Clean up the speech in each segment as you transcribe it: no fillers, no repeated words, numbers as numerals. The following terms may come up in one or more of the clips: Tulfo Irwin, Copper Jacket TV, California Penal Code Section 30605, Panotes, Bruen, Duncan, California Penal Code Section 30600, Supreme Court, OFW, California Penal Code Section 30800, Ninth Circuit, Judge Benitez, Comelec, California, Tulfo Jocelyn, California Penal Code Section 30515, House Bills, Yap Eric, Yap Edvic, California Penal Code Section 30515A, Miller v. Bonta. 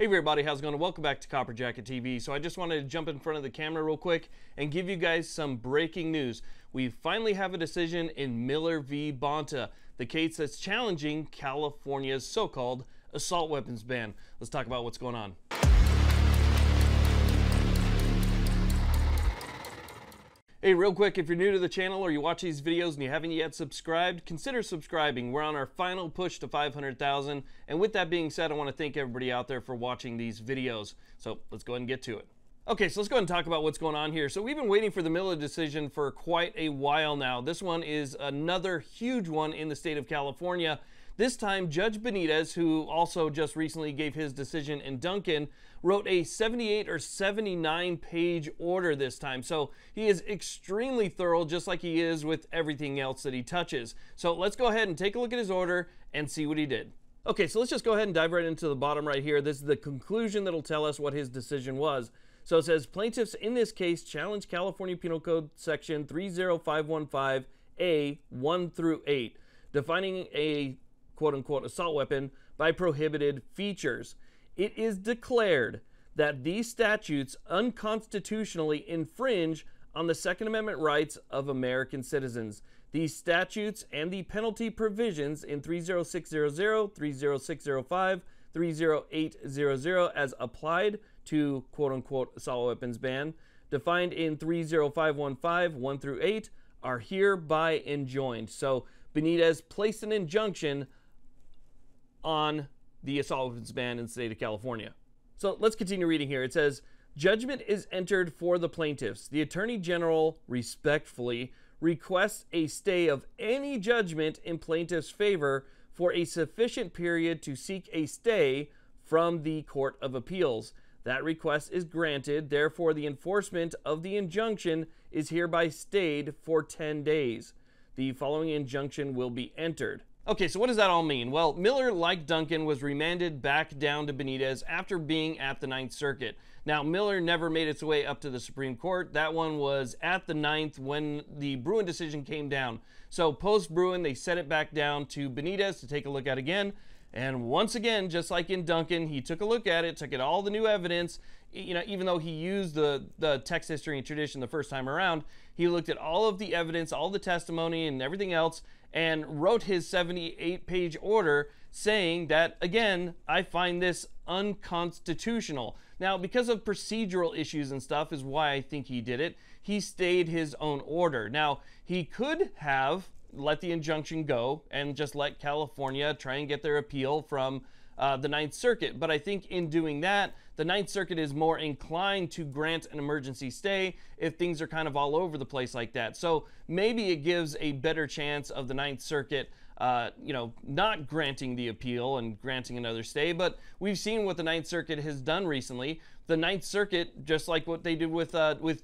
Hey everybody, how's it going? Welcome back to Copper Jacket TV. So I just wanted to jump in front of the camera real quick and give you guys some breaking news. We finally have a decision in Miller v. Bonta, the case that's challenging California's so-called assault weapons ban. Let's talk about what's going on. Hey, real quick, if you're new to the channel or you watch these videos and you haven't yet subscribed, consider subscribing. We're on our final push to 500,000. And with that being said, I want to thank everybody out there for watching these videos. So let's go ahead and get to it. Okay, so let's go ahead and talk about what's going on here. So we've been waiting for the Miller decision for quite a while now. This one is another huge one in the state of California. This time, Judge Benitez, who also just recently gave his decision in Duncan, wrote a 78 or 79 page order this time. So he is extremely thorough, just like he is with everything else that he touches. So let's go ahead and take a look at his order and see what he did. Okay, so let's just go ahead and dive right into the bottom right here. This is the conclusion that'll tell us what his decision was. So it says, plaintiffs in this case challenge California Penal Code Section 30515A 1 through 8, defining a quote-unquote assault weapon by prohibited features. It is declared that these statutes unconstitutionally infringe on the Second Amendment rights of American citizens. These statutes and the penalty provisions in 30600, 30605, 30800 as applied to quote-unquote assault weapons ban, defined in 30515 1 through 8, are hereby enjoined. So Benitez placed an injunction on the assault weapons ban in the state of California. So let's continue reading here. It says, judgment is entered for the plaintiffs. The Attorney General respectfully requests a stay of any judgment in plaintiff's favor for a sufficient period to seek a stay from the Court of Appeals. That request is granted. Therefore, the enforcement of the injunction is hereby stayed for 10 days. The following injunction will be entered. Okay, so what does that all mean? Well, Miller, like Duncan, was remanded back down to Benitez after being at the Ninth Circuit. Now, Miller never made its way up to the Supreme Court. That one was at the Ninth when the Bruen decision came down. So post-Bruen, they sent it back down to Benitez to take a look at again. And once again, just like in Duncan, he took a look at it, took it all the new evidence. You know, even though he used the text history and tradition the first time around, he looked at all of the evidence, all the testimony and everything else, and wrote his 78-page order saying that, again, I find this unconstitutional. Now, because of procedural issues and stuff is why I think he did it. He stayed his own order. Now, he could have let the injunction go and just let California try and get their appeal from the Ninth Circuit. But I think in doing that, the Ninth Circuit is more inclined to grant an emergency stay if things are kind of all over the place like that. So maybe it gives a better chance of the Ninth Circuit, you know, not granting the appeal and granting another stay. But we've seen what the Ninth Circuit has done recently. The Ninth Circuit, just like what they did with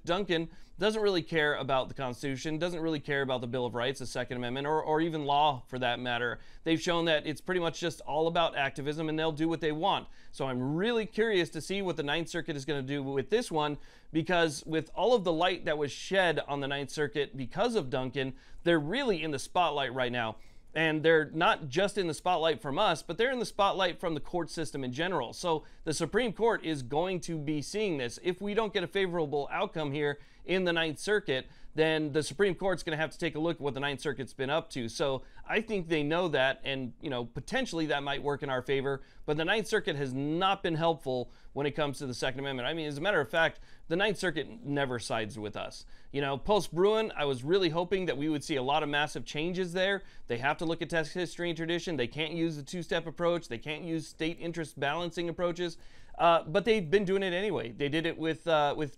Duncan, doesn't really care about the Constitution, doesn't really care about the Bill of Rights, the Second Amendment, or even law for that matter. They've shown that it's pretty much just all about activism and they'll do what they want. So I'm really curious to see what the Ninth Circuit is going to do with this one, because with all of the light that was shed on the Ninth Circuit because of Duncan, they're really in the spotlight right now. And they're not just in the spotlight from us, but they're in the spotlight from the court system in general. So the Supreme Court is going to be seeing this. If we don't get a favorable outcome here in the Ninth Circuit, then the Supreme Court's going to have to take a look at what the Ninth Circuit's been up to. So I think they know that, and you know, potentially that might work in our favor. But the Ninth Circuit has not been helpful when it comes to the Second Amendment. I mean, as a matter of fact, the Ninth Circuit never sides with us. You know, post-Bruen, I was really hoping that we would see a lot of massive changes there. They have to look at text history and tradition. They can't use the two-step approach. They can't use state interest balancing approaches. But they've been doing it anyway. They did it with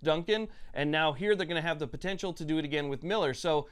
Duncan, and now here they're going to have the potential to do it again with Miller. So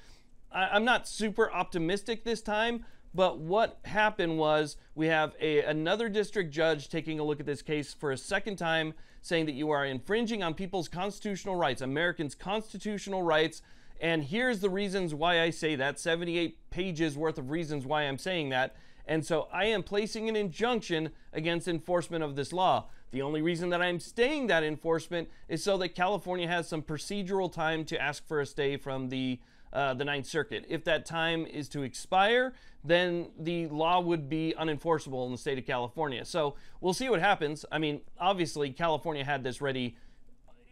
I'm not super optimistic this time, but what happened was we have another district judge taking a look at this case for a second time, saying that you are infringing on people's constitutional rights, Americans' constitutional rights, and here's the reasons why I say that, 78 pages worth of reasons why I'm saying that. And so I am placing an injunction against enforcement of this law. The only reason that I'm staying that enforcement is so that California has some procedural time to ask for a stay from the the Ninth Circuit. If that time is to expire, then the law would be unenforceable in the state of California. So we'll see what happens. I mean, obviously, California had this ready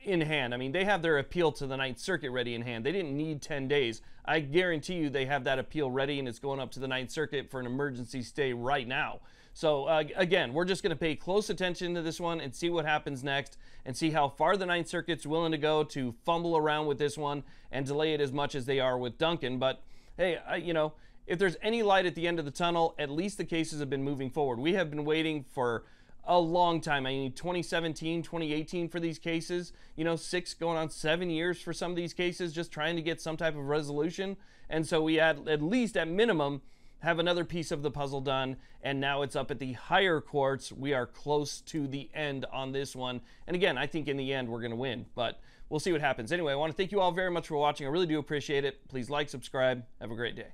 in hand. I mean, they have their appeal to the Ninth Circuit ready in hand. They didn't need 10 days. I guarantee you they have that appeal ready, and it's going up to the Ninth Circuit for an emergency stay right now. So again, we're just going to pay close attention to this one and see what happens next and see how far the Ninth Circuit's willing to go to fumble around with this one and delay it as much as they are with Duncan. But hey, you know, if there's any light at the end of the tunnel, at least the cases have been moving forward. We have been waiting for a long time. I mean, 2017, 2018 for these cases, you know, 6 going on 7 years for some of these cases, just trying to get some type of resolution. And so we had, at least at minimum, have another piece of the puzzle done, and now it's up at the higher courts. We are close to the end on this one. And again, I think in the end, we're going to win, but we'll see what happens. Anyway, I want to thank you all very much for watching. I really do appreciate it. Please like, subscribe. Have a great day.